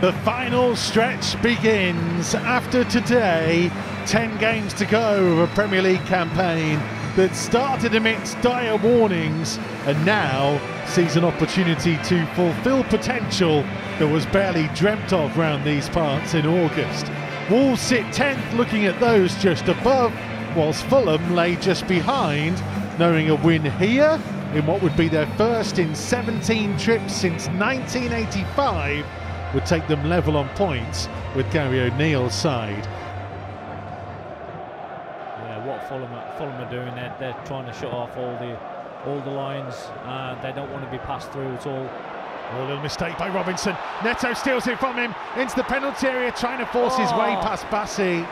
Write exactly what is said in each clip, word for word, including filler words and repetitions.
The final stretch begins after today. Ten games to go of a Premier League campaign that started amidst dire warnings and now sees an opportunity to fulfil potential that was barely dreamt of round these parts in August. Wolves sit tenth, looking at those just above, whilst Fulham lay just behind, knowing a win here in what would be their first in seventeen trips since nineteen eighty-five would take them level on points with Gary O'Neil's side. Yeah, what Fulham are, Fulham are doing, they're, they're trying to shut off all the all the lines, and they don't want to be passed through at all. Oh, a little mistake by Robinson. Neto steals it from him into the penalty area, trying to force oh. his way past Bassi,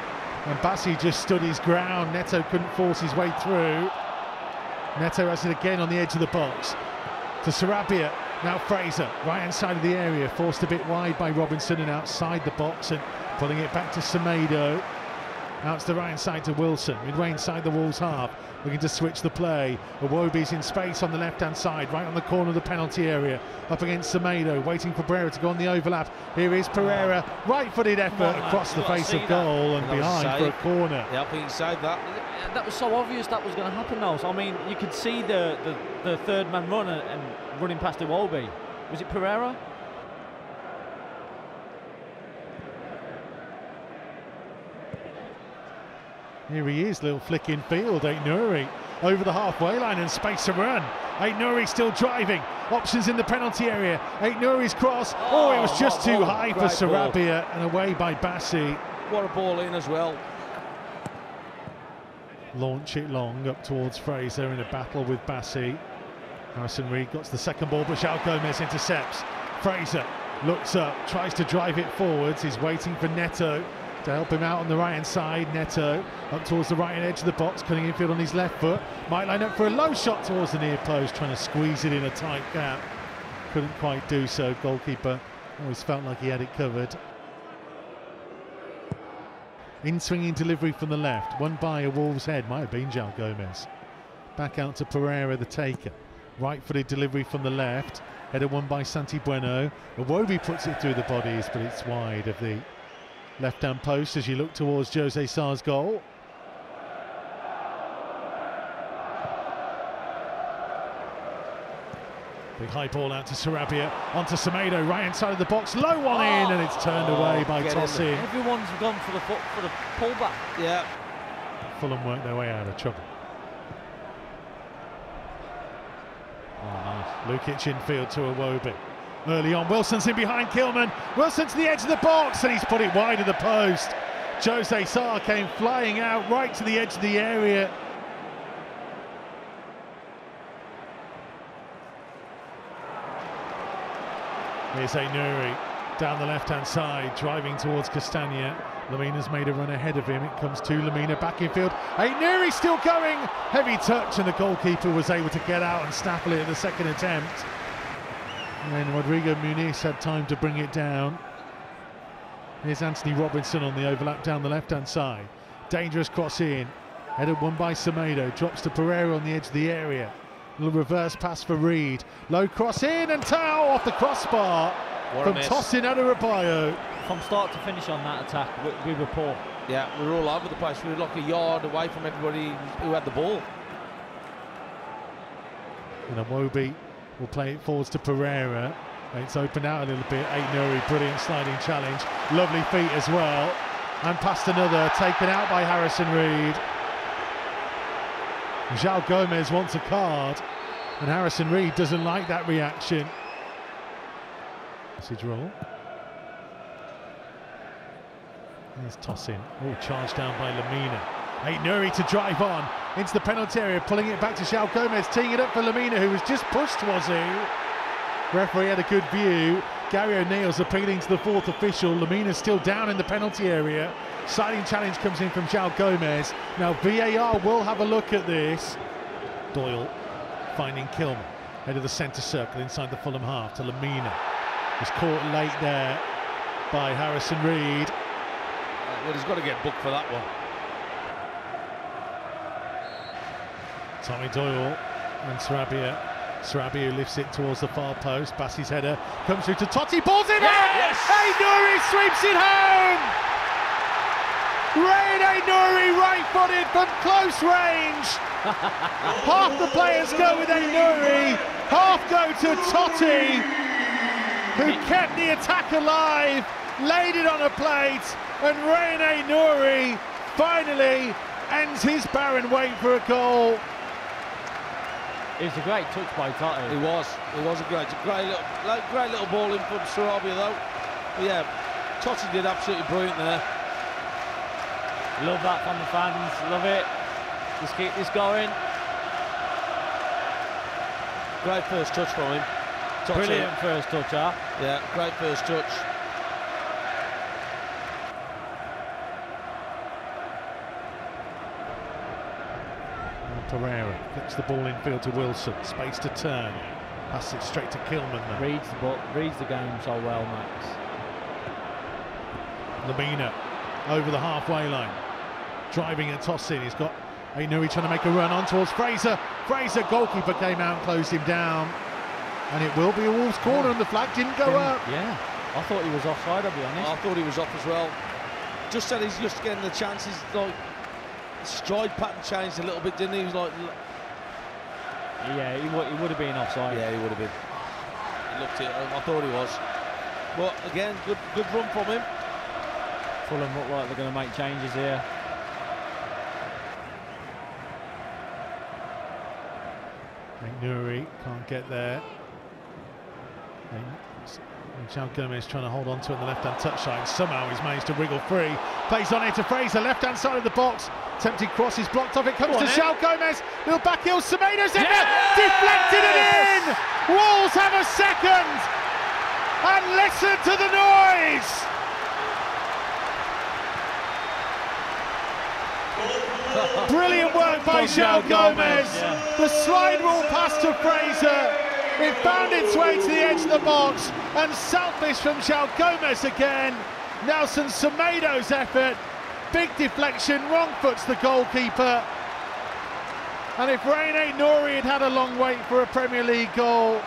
and Bassi just stood his ground. Neto couldn't force his way through. Neto has it again on the edge of the box to Sarabia. Now Fraser, right hand side of the area, forced a bit wide by Robinson and outside the box, and pulling it back to Semedo. Now it's the right hand side to Wilson, midway inside the Wolves half, looking to switch the play. Iwobi's in space on the left hand side, right on the corner of the penalty area, up against Semedo, waiting for Pereira to go on the overlap. Here is Pereira, right footed effort across the face of goal and behind for a corner. Yeah, up inside that. That was so obvious that was going to happen now. So, I mean, you could see the, the, the third man runner and running past Iwobi. Was it Pereira? Here he is, little flick in field, Ait-Nouri over the halfway line and space to run. Ait-Nouri still driving, options in the penalty area. Ait-Nouri's cross, oh, oh it was just too high for Sarabia, and away by Bassi. What a ball in as well. Launch it long up towards Fraser in a battle with Bassi. Harrison Reid got to the second ball, but Joao Gomes intercepts. Fraser looks up, tries to drive it forwards, he's waiting for Neto to help him out on the right-hand side. Neto up towards the right-hand edge of the box, cutting infield on his left foot. Might line up for a low shot towards the near post, trying to squeeze it in a tight gap. Couldn't quite do so. Goalkeeper always felt like he had it covered. In-swinging delivery from the left, one by a Wolves head, might have been Joao Gomes. Back out to Pereira, the taker. Right-footed delivery from the left, headed one by Santi Bueno. Iwobi puts it through the bodies, but it's wide of the left-hand post as you look towards Jose Sá's goal. Big high ball out to Sarabia, onto Semedo, right inside of the box, low one oh, in, and it's turned oh, away by Tosin. Everyone's gone for the foot, for the pullback. Yeah. Fulham worked their way out of trouble. Oh, nice. Lukic infield to Iwobi. Early on, Wilson's in behind Kilman. Wilson to the edge of the box, and he's put it wide of the post. Jose Sá came flying out right to the edge of the area. Here's Ait-Nouri down the left-hand side, driving towards Castagne. Lemina's made a run ahead of him. It comes to Lemina, back in field. Ait-Nouri still going. Heavy touch, and the goalkeeper was able to get out and snaffle it in the second attempt. And Rodrigo Muniz had time to bring it down. Here's Anthony Robinson on the overlap down the left-hand side. Dangerous cross in. Headed one by Semedo. Drops to Pereira on the edge of the area. Little reverse pass for Reid. Low cross in, and Tao off the crossbar. What from Tosin Adebayo. From start to finish on that attack, we, we were poor. Yeah, we were all over the place. We were like a yard away from everybody who had the ball. And Iwobi will play it forwards to Pereira. It's opened out a little bit. Ait-Nouri, brilliant sliding challenge. Lovely feet as well. And past another, taken out by Harrison Reid. Joao Gomes wants a card, and Harrison Reid doesn't like that reaction. Message roll. He's tossing. Oh, charged down by Lemina. Ait-Nouri to drive on into the penalty area, pulling it back to Joao Gomes, teeing it up for Lemina, who was just pushed, was he? Referee had a good view. Gary O'Neil's appealing to the fourth official. Lemina's still down in the penalty area. Sliding challenge comes in from Joao Gomes. Now V A R will have a look at this. Doyle finding Kilman, head of the centre circle inside the Fulham half to Lemina. Was caught late there by Harrison Reid. Well, he's got to get booked for that one. Tommy Doyle and Sarabia Sarabia lifts it towards the far post. Bassi's header comes through to Totti. Ball's in yes! It! Ait-Nouri sweeps it home! Rayan Ait-Nouri right-footed from close range. Half the players go with Ait-Nouri, half go to Totti, who kept the attack alive, laid it on a plate, and Rayan Ait-Nouri finally ends his barren wait for a goal. It was a great touch by Totti. It was. It was a great, great little, great little ball in from Sarabia though. But yeah, Totti did absolutely brilliant there. Love that from the fans. Love it. Just keep this going. Great first touch from him. Totti. Brilliant first touch, huh? Yeah, great first touch. Pereira gets the ball infield to Wilson, space to turn, passes it straight to Kilman there. Reads the ball, reads the game so well, Max. Lemina over the halfway line, driving a toss in. He's got Ait-Nouri trying to make a run on towards Fraser. Fraser, goalkeeper came out and closed him down, and it will be a Wolves corner, yeah. And the flag didn't go yeah. up. Yeah, I thought he was offside, I'll be honest. I thought he was off as well. Just said he's just getting the chances, like. Stride pattern changed a little bit, didn't he? He was like, yeah, he would, he would have been offside. Yeah, he would have been. He looked at him. I thought he was. But again, good, good run from him. Fulham look like they're going to make changes here. Ait-Nouri can't get there. Joao Gomes trying to hold on to it on the left-hand touchline. Somehow he's managed to wriggle free. Plays on it to Fraser, left-hand side of the box. Tempting cross is blocked off. It comes Go on, to Joao Gomes. Little back heel. Semedo's in there. Deflected it in. Wolves have a second. And listen to the noise. Brilliant work by Joao Gomes. Yeah. The slide roll pass to Fraser. It found its way to the edge of the box, and selfish from Joao Gomes again. Nelson Semedo's effort, big deflection, wrong foot's the goalkeeper. And if Rayan Ait-Nouri had had a long wait for a Premier League goal,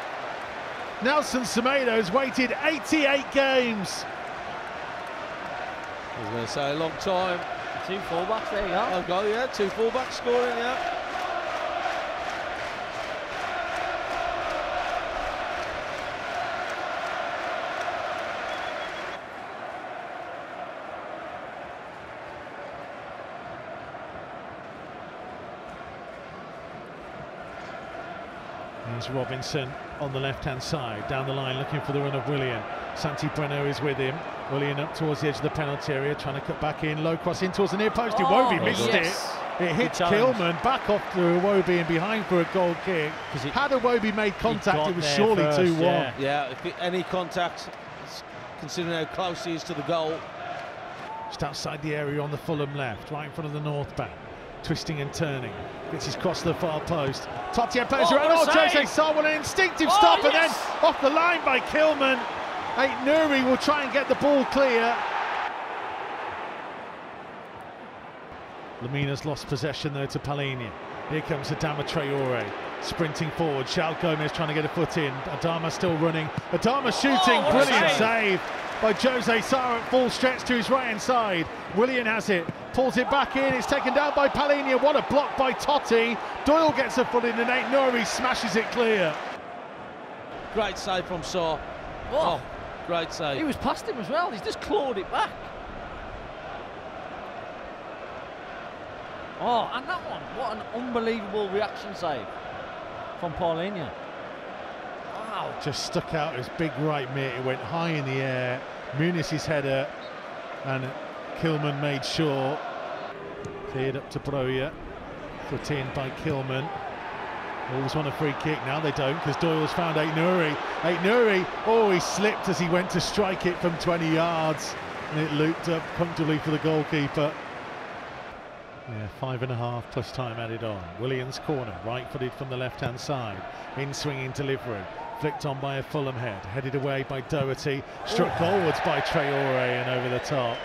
Nelson Semedo's waited eighty-eight games. I was going to say a long time. Two fullbacks, there you go. Oh, go, yeah, two fullbacks scoring, yeah. Robinson on the left-hand side, down the line looking for the run of Willian. Santi Bueno is with him. Willian up towards the edge of the penalty area, trying to cut back in, low cross in towards the near post. Iwobi oh, missed yes. it. It hit Kilman, back off to Iwobi and behind for a goal kick. It, Had Iwobi made contact, it was surely two one. Yeah, yeah if it, any contact, considering how close he is to the goal. Just outside the area on the Fulham left, right in front of the north bank. Twisting and turning, gets his cross to the far post. Totti plays oh, around. Oh, Jose Sá with an instinctive oh, stop, yes. And then off the line by Kilman. Ait-Nouri will try and get the ball clear. Lemina's lost possession though to Palhinha. Here comes Adama Traoré, sprinting forward. Joao Gomes trying to get a foot in. Adama still running. Adama shooting, oh, brilliant save. save by Jose Sá at full stretch to his right hand side. Willian has it. Pulls it back in, it's taken down by Palhinha. What a block by Totti. Doyle gets a foot in and Ait-Nouri smashes it clear. Great save from Sá. Oh, great save. He was past him as well, he's just clawed it back. Oh, and that one, what an unbelievable reaction save from Palhinha. Wow. Just stuck out his big right mate, it went high in the air. Muniz's header and Kilman made sure. Cleared up to Broja. Put in by Kilman. Wolves want a free kick. Now they don't because Doyle's found Ait-Nouri. Ait-Nouri, oh, he slipped as he went to strike it from twenty yards. And it looped up comfortably for the goalkeeper. Yeah, five and a half plus time added on. Willian's corner, right-footed from the left-hand side. In-swinging delivery. Flicked on by a Fulham head. Headed away by Doherty. Struck forwards by Traoré and over the top.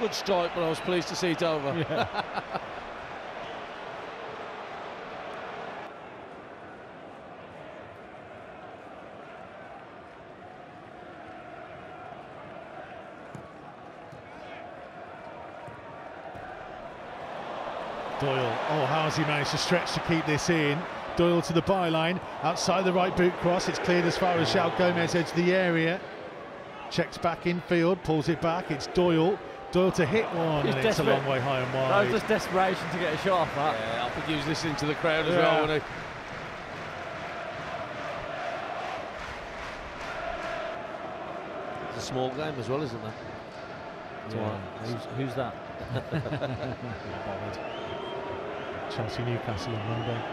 Good strike, but I was pleased to see it over. Yeah. Doyle, oh, how has he managed to stretch to keep this in? Doyle to the byline, outside the right boot cross, it's cleared as far as Joao Gomes edge the area. Checks back infield, pulls it back, it's Doyle. Doyle to hit one, and it's a long way high and wide. That was just desperation to get a shot off that. Yeah, I think he was listening to the crowd as yeah. well, wasn't he? It's a small game as well, isn't it? Yeah. Who's, who's that? Chelsea Newcastle on Monday.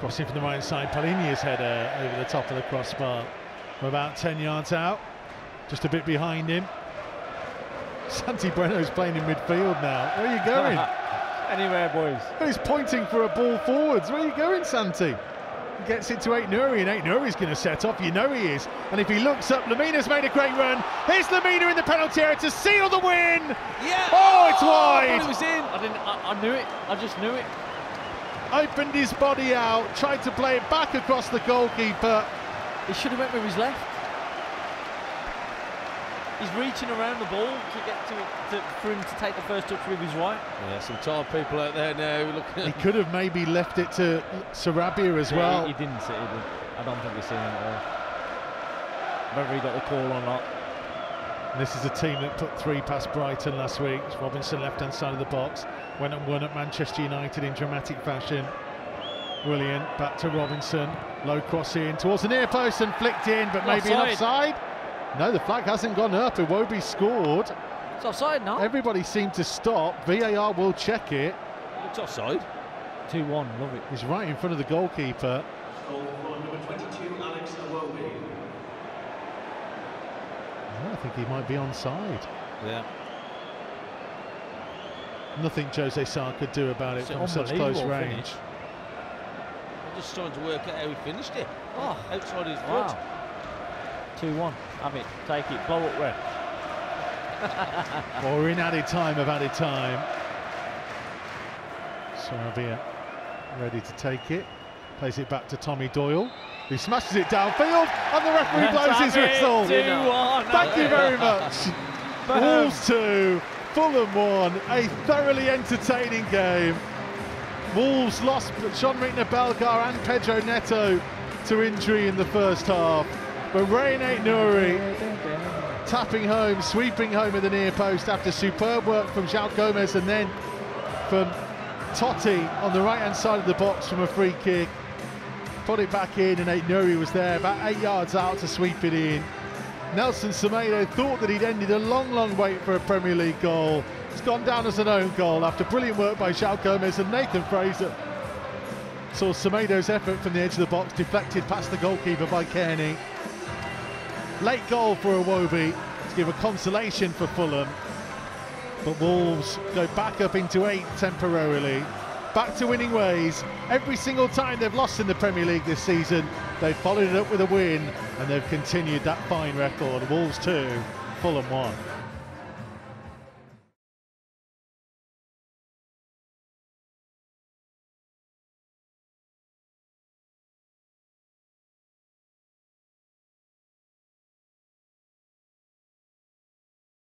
Crossing from the right side, Palhinha's header over the top of the crossbar. We're about ten yards out, just a bit behind him. Santi Bueno's playing in midfield now. Where are you going? Anywhere, boys. He's pointing for a ball forwards. Where are you going, Santi? Gets it to Ait-Nouri, and Ait-Nouri's going to set off, you know he is. And if he looks up, Lemina's made a great run. Here's Lemina in the penalty area to seal the win. Yeah. Oh, it's wide. Oh, it was in. I didn't. I, I knew it. I just knew it. Opened his body out, tried to play it back across the goalkeeper. He should have went with his left. He's reaching around the ball to get to it, to, for him to take the first touch with his right. Yeah, some tired people out there now looking. He could have maybe left it to Sarabia as yeah, well. He, he didn't see it. I don't think he's seen it at all. Whether he got the call or not. And this is a team that put three past Brighton last week. Robinson left-hand side of the box. Went and won at Manchester United in dramatic fashion. Willian back to Robinson. Low cross in towards the near post and flicked in, but maybe an offside. No, the flag hasn't gone up. Iwobi scored. It's offside now. Everybody seemed to stop. V A R will check it. It's offside. two one, love it. He's right in front of the goalkeeper. Goal for number twenty-two, Alex Iwobi. I think he might be onside. Yeah. Nothing Jose Sá could do about it it's from such close range. Finish. I'm just trying to work out how he finished it. Oh, outside his foot. Wow. two one, have it, take it, blow up ref. Well, we're in added time of added time. Sarabia ready to take it, plays it back to Tommy Doyle, who smashes it downfield, and the referee blows his whistle. Thank you very much. Wolves two, Fulham one, a thoroughly entertaining game. Wolves lost Jean-Ricner Bellegarde and Pedro Neto to injury in the first half. But Rayan Ait-Nouri tapping home, sweeping home at the near post after superb work from Joao Gomes and then from Totti on the right-hand side of the box from a free kick. Put it back in and Ait-Nouri was there, about eight yards out to sweep it in. Nelson Semedo thought that he'd ended a long, long wait for a Premier League goal. It's gone down as an own goal after brilliant work by Joao Gomes and Nathan Fraser. Saw Semedo's effort from the edge of the box deflected past the goalkeeper by Kearney. Late goal for Iwobi to give a consolation for Fulham. But Wolves go back up into eight temporarily. Back to winning ways. Every single time they've lost in the Premier League this season, they've followed it up with a win and they've continued that fine record. Wolves two, Fulham one.